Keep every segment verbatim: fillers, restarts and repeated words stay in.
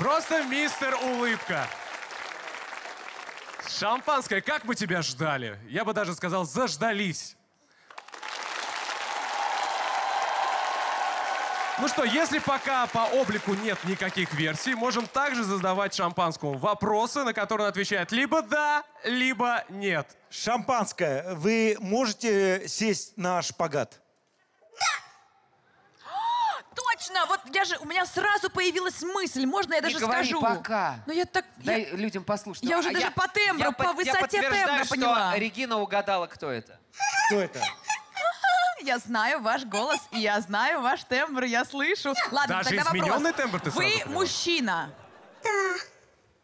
Просто мистер улыбка. Шампанское, как мы тебя ждали? Я бы даже сказал, заждались. Ну что, если пока по облику нет никаких версий, можем также задавать шампанскому вопросы, на которые он отвечает либо да, либо нет. Шампанское, вы можете сесть на шпагат? Точно! Вот я же, у меня сразу появилась мысль. Можно я даже не говори, скажу? Пока. Но я так... Дай я, людям послушать. Я уже а даже я, по тембру, я, по я высоте тембра поняла. Что Регина угадала, кто это. Кто это? Я знаю ваш голос, и я знаю ваш тембр, я слышу. Ладно, даже тогда вопрос. Тембр ты Вы мужчина? Да.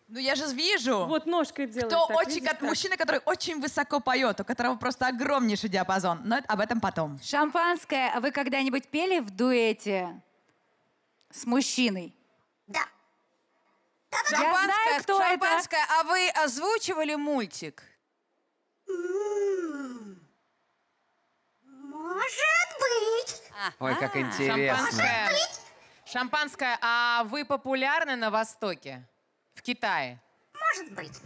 Ну, я же вижу. Вот ножкой делает. Кто так, очень, видишь, мужчина, который очень высоко поет, у которого просто огромнейший диапазон. Но об этом потом. Шампанское. А вы когда-нибудь пели в дуэте с мужчиной? Да. Да, да, да. Я знаю, кто это. Шампанское. А вы озвучивали мультик? Может быть. А, ой, а, как интересно. Шампанское. Шампанское. А вы популярны на Востоке? В Китае? Может быть.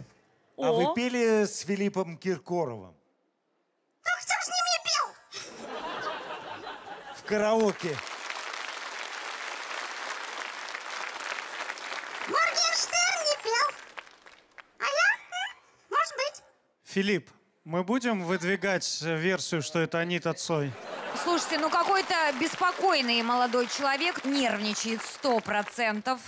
А О. вы пели с Филиппом Киркоровым? Ну, кто с ним не пел? В караоке. Моргенштерн не пел. А я? Может быть. Филипп, мы будем выдвигать версию, что это Анита Цой? Слушайте, ну какой-то беспокойный молодой человек нервничает сто процентов.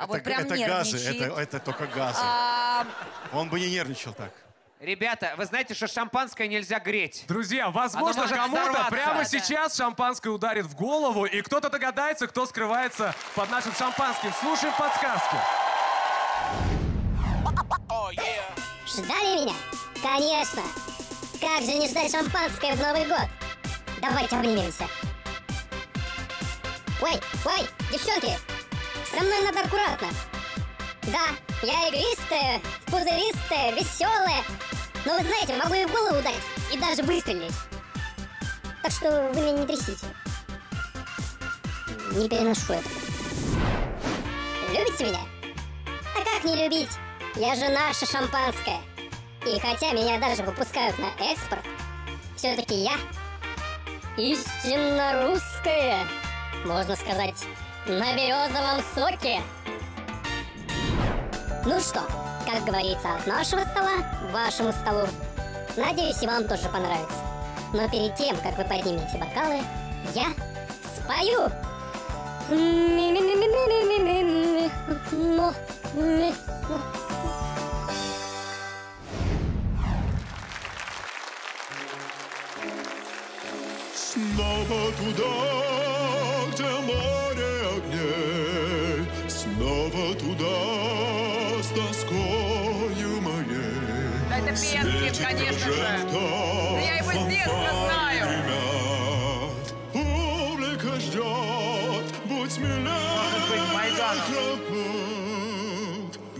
А это, вот прям это газы, это, это только газы. А... Он бы не нервничал так. Ребята, вы знаете, что шампанское нельзя греть. Друзья, возможно, кому-то прямо да. сейчас шампанское ударит в голову, и кто-то догадается, кто скрывается под нашим шампанским. Слушаем подсказки. Ждали меня? Конечно. Как же не ждать шампанское в Новый год? Давайте обнимемся. Ой, ой, девчонки! Со мной надо аккуратно. Да, я игристая, пузыристая, веселая. Но вы знаете, могу и в голову ударить, и даже выстрелить. Так что вы меня не трясите. Не переношу это. Любите меня? А как не любить? Я же наше шампанское. И хотя меня даже выпускают на экспорт, все-таки я истинно русская, можно сказать. На березовом соке. Ну что, как говорится, от нашего стола к вашему столу. Надеюсь, и вам тоже понравится. Но перед тем, как вы поднимете бокалы, я спою. Снова туда, где море. Снова туда, с тоскою моей. Да это Пенкин, конечно же. Да я его с детства знаю. Ребят, публика ждет, будь смелее.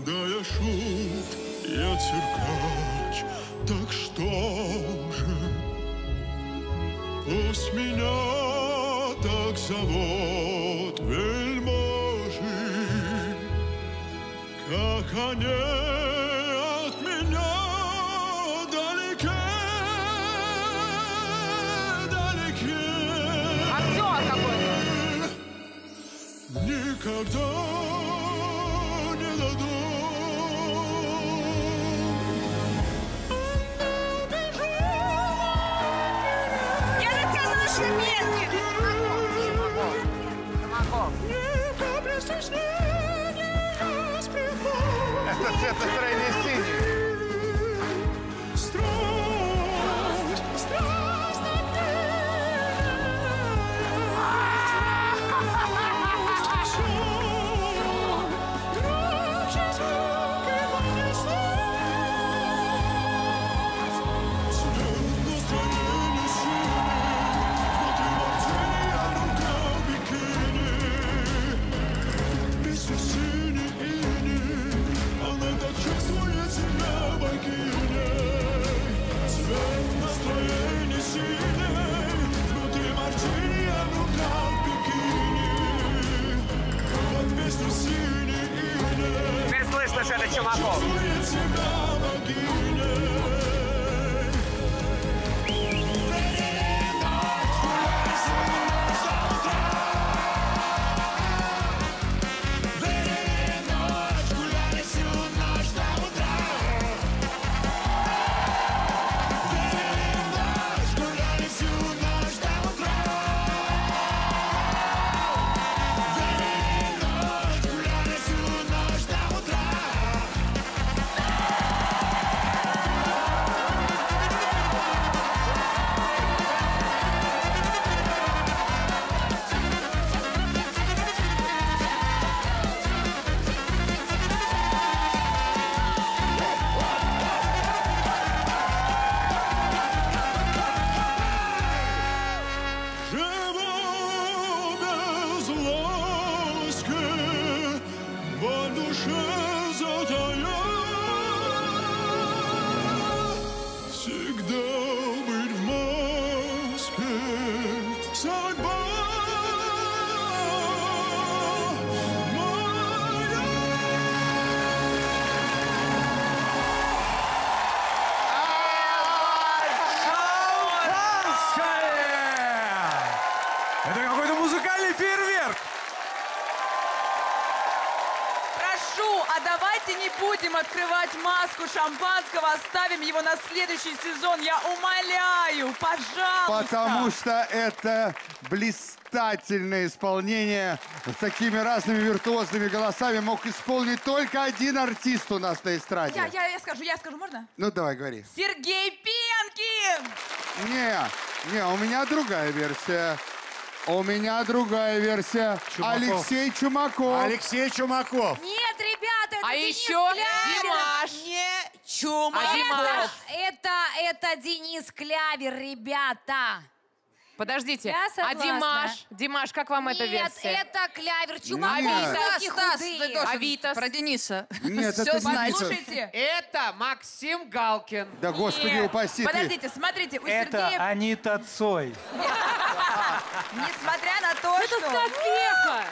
Да я шут, я циркач, так что же? Пусть меня так зовут, вельможи, как они от меня далеки, далеки. Актер какой-то. Никогда не дадут. Это цвет настроения синий. Страсть, страсть на Just Чумаков. Шампанского, оставим его на следующий сезон, я умоляю, пожалуйста. Потому что это блистательное исполнение с такими разными виртуозными голосами мог исполнить только один артист у нас на эстраде. Я, я, я скажу, я скажу, можно? Ну давай, говори. Сергей Пенкин! Не, не, у меня другая версия. У меня другая версия. Чумаков. Алексей Чумаков. Алексей Чумаков. Нет, ребята, это а Денис еще Димаш. Не Чумаков. А Димаш. Это, это, это Денис Клявер, ребята. Подождите, а Димаш? Димаш, как вам Нет, эта версия? Нет, это Клявер, Чумаков. А Витас? Про Дениса. Нет, Все это знаете. Послушайте. Это Максим Галкин. Да, господи, Нет. упаси ты. Подождите, смотрите, у это Сергея... Это Анита Цой. Несмотря на то, что... Это сказка.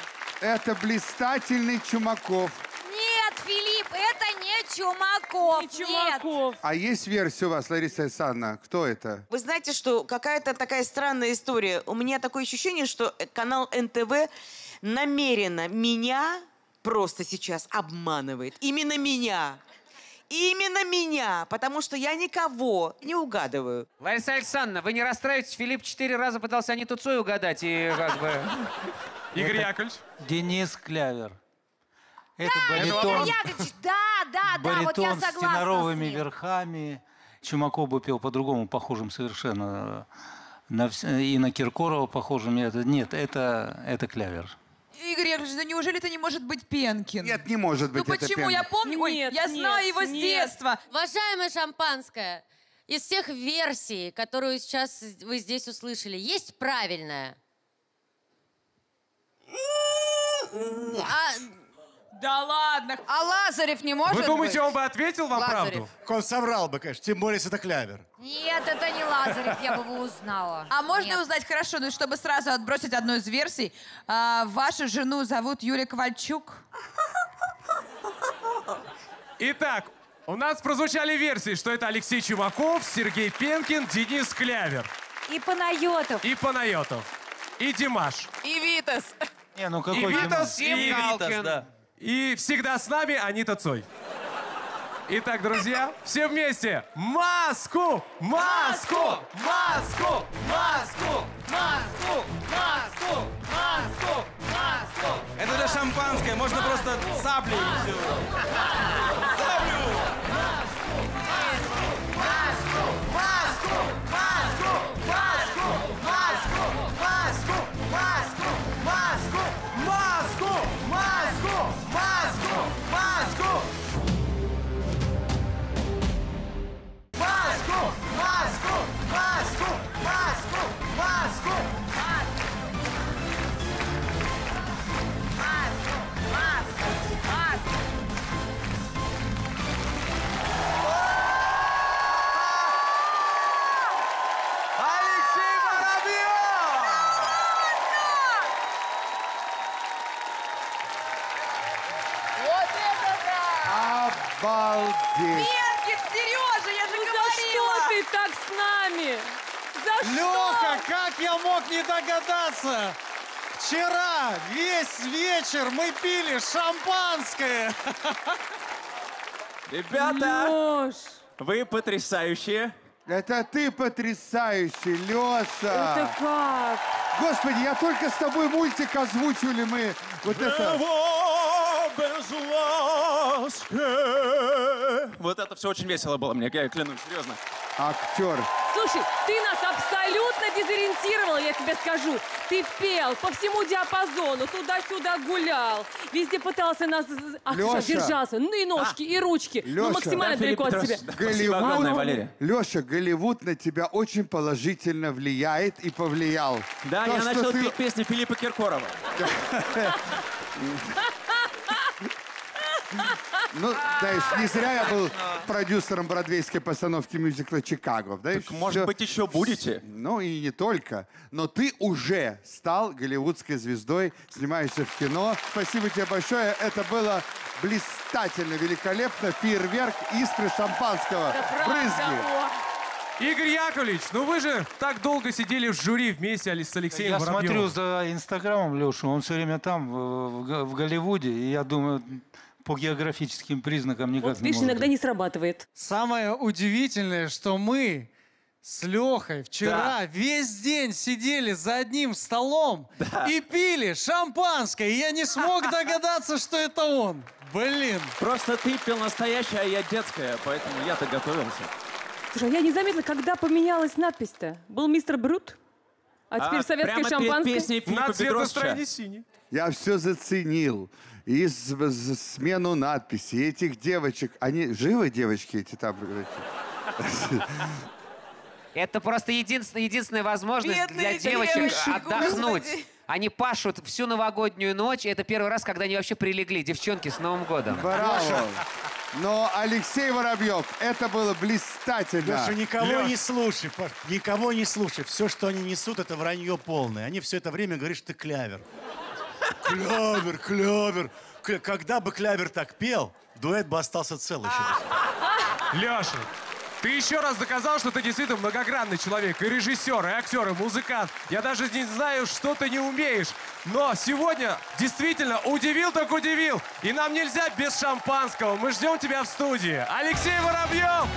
Это блистательный Чумаков. Нет, Филипп, это не Чумаков. Не Чумаков. Нет. А есть версия у вас, Лариса Александровна? Кто это? Вы знаете, что какая-то такая странная история. У меня такое ощущение, что канал эн тэ вэ намеренно меня просто сейчас обманывает. Именно меня. Именно меня, потому что я никого не угадываю. Лариса Александровна, вы не расстраивайтесь. Филипп четыре раза пытался Аниту Цой угадать и как бы... Игорь Яковлевич. Денис Клявер. Это баритон. Игорь Яковлевич, да, да, да, вот я согласна с ним. Баритон с теноровыми верхами. Чумаков бы пел по-другому, похожим совершенно. И на Киркорова похожим. Нет, это, это Клявер. Игорь Яковлевич, ну неужели это не может быть Пенкин? Нет, не может быть. Ну почему? Я помню, ой, нет, я знаю нет, его с нет. детства. Уважаемая Шампанское, из всех версий, которую сейчас вы здесь услышали, есть правильная? А... Да ладно. А Лазарев не может быть? Вы думаете, быть? он бы ответил вам Лазарев. правду? Он соврал бы, конечно, тем более, если это Клявер. Нет, это не Лазарев, я бы его узнала. А можно Нет. узнать, хорошо, ну, чтобы сразу отбросить одну из версий, а, вашу жену зовут Юрий Ковальчук? Итак, у нас прозвучали версии, что это Алексей Чумаков, Сергей Пенкин, Денис Клявер. И Панайотов. И Панайотов. И Димаш. И Витас. Не, ну какой и Витас, и Галкин, да. И всегда с нами Анита Цой. Итак, друзья, все вместе. Маску! Маску! Маску! Маску! Маску! Маску! Маску! Маску! Это для шампанское. Можно просто саблей все. Саблю! Маску! Маску! Маску! Маску! Маску! Маску! Маску! Маску! Маску! Маску! Маску! Маску! Маску! Маску! Маску! Маску! Маску! Маску! Маску! Маску! Маску! Маску! Обалдеть! Пенкин, Сережа, я же ну говорила! За что ты так с нами? За Лёха, что? Как я мог не догадаться? Вчера весь вечер мы пили шампанское. Ребята, Лёш, вы потрясающие. Это ты потрясающий, Лёша. Это как? Господи, я только с тобой мультик озвучили мы. Вот это. Вот это все очень весело было мне, я клянусь, серьезно. Актер. Слушай, ты нас абсолютно дезориентировал, я тебе скажу. Ты пел по всему диапазону, туда-сюда гулял, везде пытался нас... Ах, Леша, держался, ну и ножки, а? И ручки, Леша, ну максимально да, далеко от тебя. Да, Голливуд... Огромное, Леша, Голливуд на тебя очень положительно влияет и повлиял. Да, То, я начал ты... петь песни Филиппа Киркорова. Ну, знаешь, не зря я был продюсером бродвейской постановки мюзикла «Чикаго». Знаешь, так, может все... быть, еще будете? Ну, и не только. Но ты уже стал голливудской звездой, снимаешься в кино. Спасибо тебе большое. Это было блистательно, великолепно. Фейерверк, искры шампанского, брызги. Игорь Яковлевич, ну вы же так долго сидели в жюри вместе с Алексеем Я Воробьевым. Смотрю за Инстаграмом Лешу, он все время там, в, в Голливуде, и я думаю, по географическим признакам никак вот, не может. Иногда не срабатывает. Самое удивительное, что мы с Лехой вчера да. весь день сидели за одним столом да. и пили шампанское, и я не смог догадаться, что это он. Блин. Просто ты пил настоящее, а я детское, поэтому я-то готовился. Слушай, я не заметила, когда поменялась надпись-то. Был мистер Брут, а теперь а, советское шампанское. На цветостроении синий. Я все заценил. И с, с, смену надписи, этих девочек. Они живы, девочки, эти там? Это просто единственная возможность для девочек отдохнуть. Они пашут всю новогоднюю ночь. Это первый раз, когда они вообще прилегли. Девчонки, с Новым годом. Но Алексей Воробьев, это было блистательно. Леша, никого Леша. не слушай, никого не слушай. Все, что они несут, это вранье полное. Они все это время говорят, что ты Клявер. Клявер, Клявер. Когда бы Клявер так пел, дуэт бы остался целый. Леша, ты еще раз доказал, что ты действительно многогранный человек. И режиссер, и актер, и музыкант. Я даже не знаю, что ты не умеешь. Но сегодня действительно удивил так удивил. И нам нельзя без шампанского. Мы ждем тебя в студии. Алексей Воробьев!